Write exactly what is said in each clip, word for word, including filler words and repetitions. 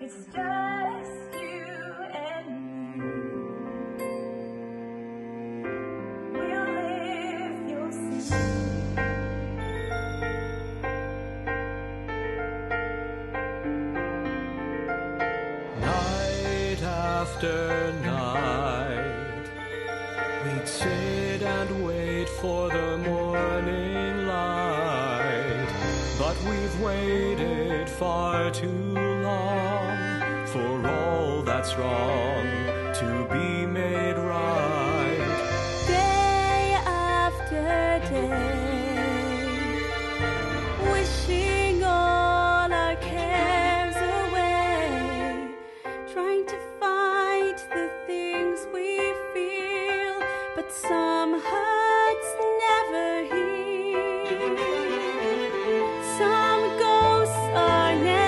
It's just you and me. We'll live, you'll see. Night after night, we'd sit and wait for the morning light, but we've waited far too long for all that's wrong to be made right. Day after day, wishing all our cares away, trying to fight the things we feel, but some hurts never heal. Some ghosts are never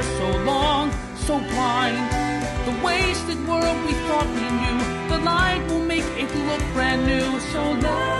so long, so blind. The wasted world we thought we knew, the light will make it look brand new. So long.